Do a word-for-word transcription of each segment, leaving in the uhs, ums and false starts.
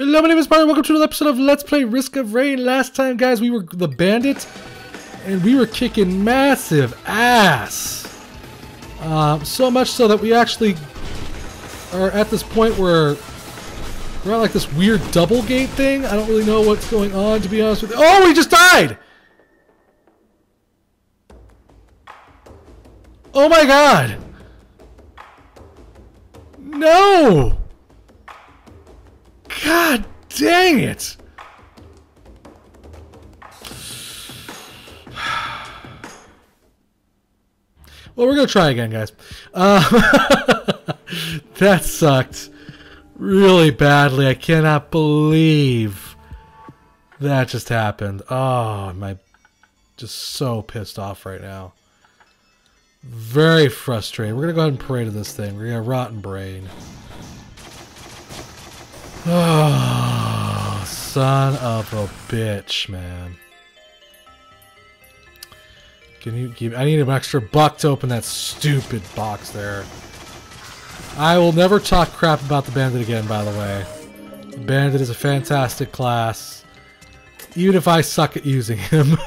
Hello, my name is Mario. Welcome to another episode of Let's Play Risk of Rain. Last time, guys, we were the Bandit, and we were kicking massive ass. Um, so much so that we actually are at this point where we're at like this weird double gate thing. I don't really know what's going on, to be honest with you. Oh, we just died! Oh my god! No! God dang it! Well, we're gonna try again, guys. Uh, that sucked really badly. I cannot believe that just happened. Oh, I'm just so pissed off right now. Very frustrated. We're gonna go ahead and pray to this thing. We're gonna rotten brain. Oh, son of a bitch, man. Can you give? I need an extra buck to open that stupid box there. I will never talk crap about the Bandit again, by the way. The Bandit is a fantastic class. Even if I suck at using him.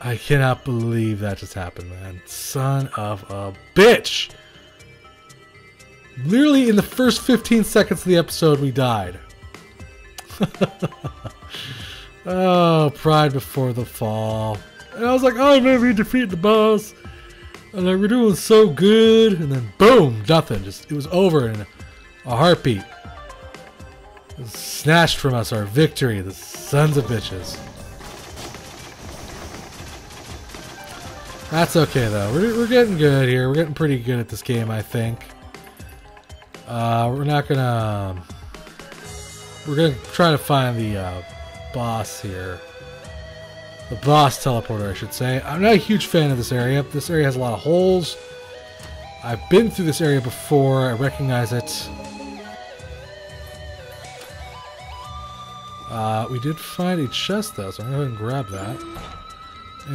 I cannot believe that just happened, man. Son of a bitch! Literally in the first fifteen seconds of the episode, we died. Oh, pride before the fall. And I was like, oh, man, we defeated the boss. And like, we're doing so good. And then, boom, nothing. Just, it was over in a heartbeat. It was snatched from us, our victory, the sons of bitches. That's okay, though. We're, we're getting good here. We're getting pretty good at this game, I think. Uh, we're not gonna, we're gonna try to find the, uh, boss here. The boss teleporter, I should say. I'm not a huge fan of this area. This area has a lot of holes. I've been through this area before. I recognize it. Uh, we did find a chest, though, so I'm gonna go ahead and grab that.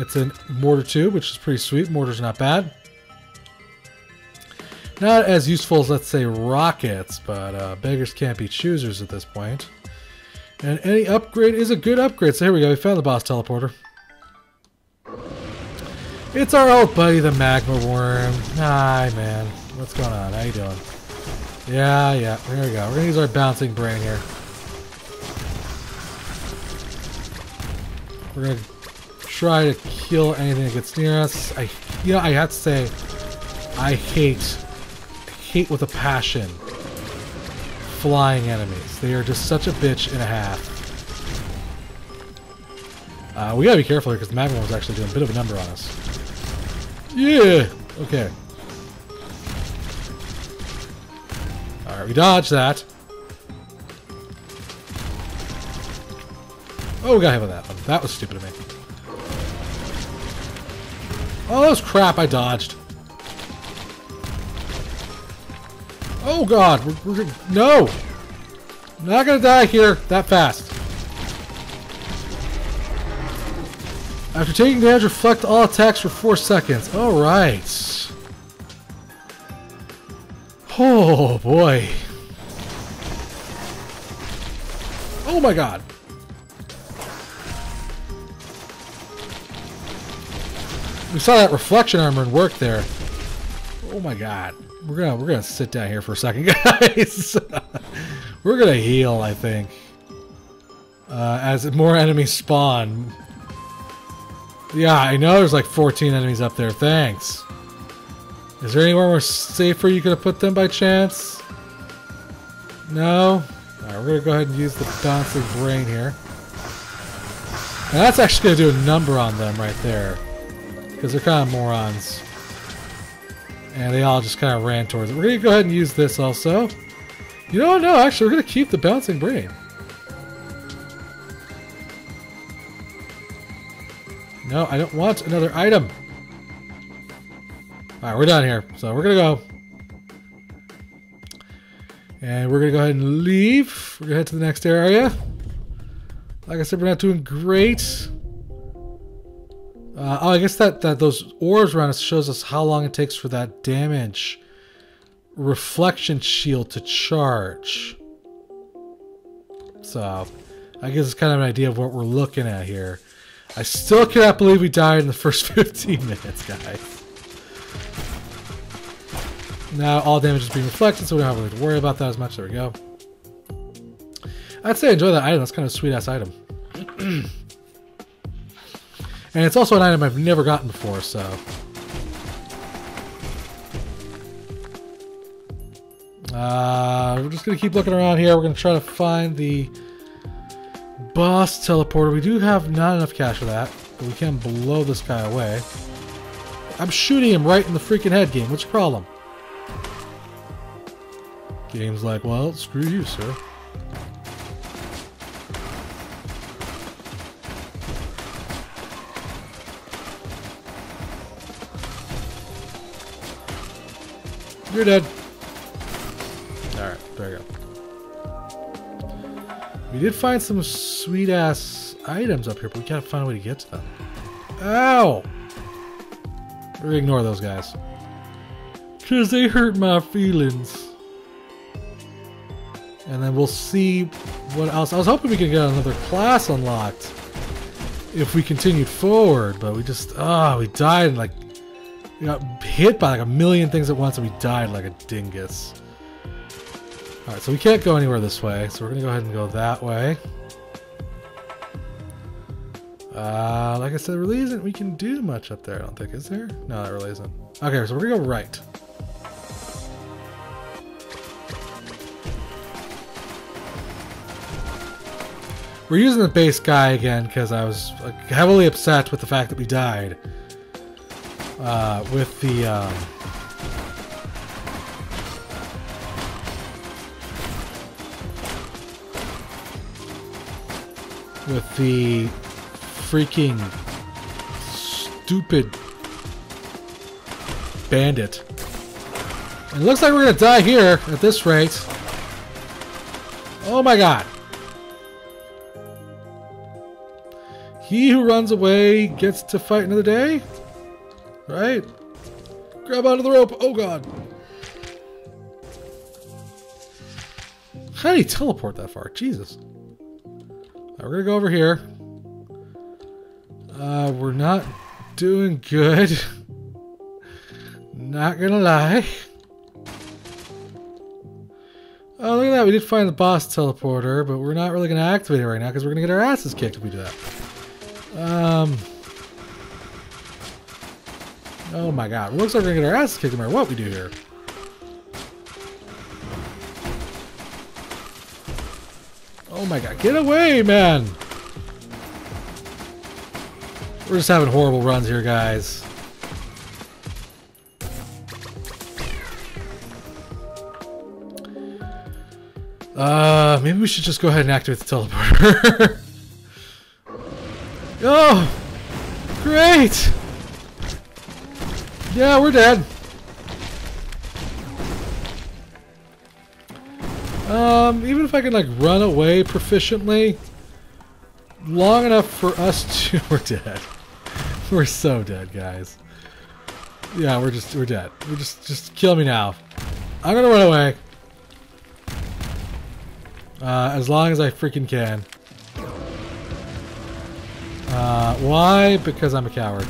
It's a mortar tube, which is pretty sweet. Mortar's not bad. Not as useful as, let's say, rockets, but uh, beggars can't be choosers at this point. And any upgrade is a good upgrade. So here we go. We found the boss teleporter. It's our old buddy, the Magma Worm. Hi, man. What's going on? How you doing? Yeah, yeah. Here we go. We're going to use our bouncing brain here. We're going to try to kill anything that gets near us. I, you know, I have to say, I hate... hate with a passion flying enemies. They are just such a bitch and a half. Uh, we gotta be careful here because the Magma was actually doing a bit of a number on us. Yeah! Okay. Alright, we dodged that. Oh, we got hit with that one. That was stupid of me. Oh, that was crap I dodged. Oh god, we're, we're, no! I'm not gonna die here that fast. After taking damage, reflect all attacks for four seconds. Alright. Oh boy. Oh my god. We saw that reflection armor in work there. Oh my god. We're gonna we're gonna sit down here for a second, guys. We're gonna heal, I think, uh, as more enemies spawn. Yeah, I know there's like fourteen enemies up there. Thanks. Is there anywhere more safer you could have put them by chance? No. All right, we're gonna go ahead and use the bouncing brain here. Now that's actually gonna do a number on them right there, because they're kind of morons. And they all just kind of ran towards it. We're going to go ahead and use this also. You know, no, actually, we're going to keep the bouncing brain. No, I don't want another item. All right, we're done here. So we're going to go. And we're going to go ahead and leave. We're going to head to the next area. Like I said, we're not doing great. Uh, oh, I guess that, that those orbs around us shows us how long it takes for that damage reflection shield to charge. So I guess it's kind of an idea of what we're looking at here. I still cannot believe we died in the first fifteen minutes, guys. Now all damage is being reflected, so we don't have really to worry about that as much. There we go. I'd say enjoy that item. That's kind of a sweet-ass item. And it's also an item I've never gotten before, so... Uh, we're just going to keep looking around here. We're going to try to find the boss teleporter. We do have not enough cash for that, but we can blow this guy away. I'm shooting him right in the freaking head, game. What's your problem? Game's like, well, screw you, sir. You're dead. Alright, there we go. We did find some sweet-ass items up here, but we gotta find a way to get to them. Ow! We're gonna ignore those guys. 'Cause they hurt my feelings. And then we'll see what else. I was hoping we could get another class unlocked if we continued forward, but we just... Ah, oh, we died in like... We got hit by like a million things at once and we died like a dingus. Alright, so we can't go anywhere this way, so we're gonna go ahead and go that way. Uh, like I said, there really isn't we can do much up there, I don't think, is there? No, there really isn't. Okay, so we're gonna go right. We're using the base guy again because I was like, heavily upset with the fact that we died. Uh, with the, um, with the freaking stupid bandit. And it looks like we're gonna die here at this rate. Oh my god. He who runs away gets to fight another day? Right? Grab onto the rope. Oh god. How did he teleport that far? Jesus. Right, we're gonna go over here. Uh, we're not doing good. Not gonna lie. Oh, look at that. We did find the boss teleporter, but we're not really gonna activate it right now because we're gonna get our asses kicked if we do that. Um... Oh my god, it looks like we're gonna get our asses kicked no matter what we do here. Oh my god, get away, man! We're just having horrible runs here, guys. Uh, maybe we should just go ahead and activate the teleporter. Oh! Great! Yeah, we're dead. Um, even if I can like run away proficiently long enough for us to... We're dead. We're so dead, guys. Yeah, we're just we're dead. We're just just kill me now. I'm gonna run away. Uh, as long as I freaking can. Uh, why? Because I'm a coward.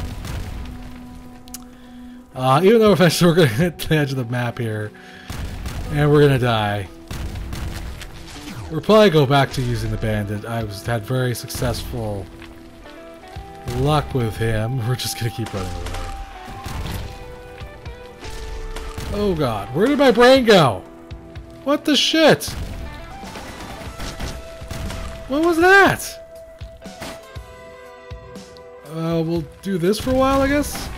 Uh, even though eventually we're going to hit the edge of the map here. And we're going to die. We'll probably go back to using the bandit. I was had very successful luck with him. We're just going to keep running away. Oh god. Where did my brain go? What the shit? What was that? Uh, we'll do this for a while, I guess?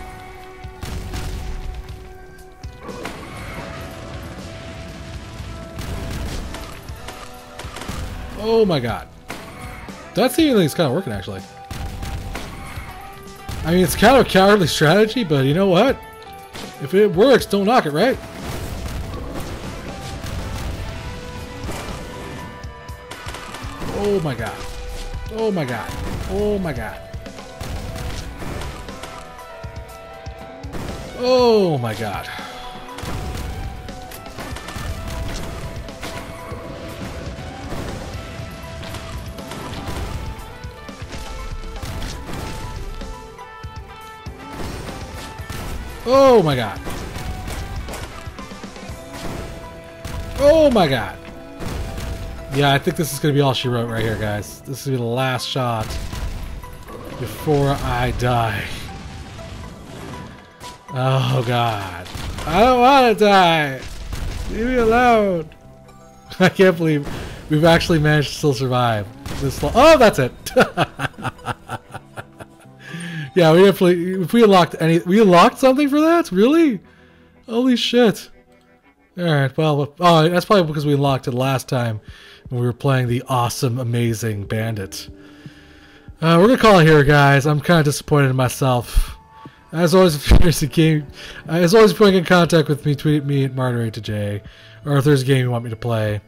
Oh my god. That's the only thing that's kind of working, actually. I mean, it's kind of a cowardly strategy, but you know what? If it works, don't knock it, right? Oh my god. Oh my god. Oh my god. Oh my god. Oh my god. Oh my god. Yeah, I think this is going to be all she wrote right here, guys. This is going to be the last shot before I die. Oh god. I don't want to die. Leave me alone. I can't believe we've actually managed to still survive this long. Oh, that's it. Yeah, we definitely, if we unlocked any, we unlocked something for that? Really? Holy shit. Alright, well, oh, that's probably because we unlocked it last time when we were playing the awesome, amazing Bandit. Uh, we're gonna call it here, guys. I'm kind of disappointed in myself. As always, if you're interested in game, uh, as always, if you want to get in contact with me, tweet at me at Martyr A two J, or if there's a game you want me to play.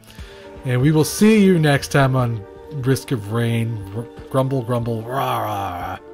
And we will see you next time on Risk of Rain. Grumble, grumble, rah, rah.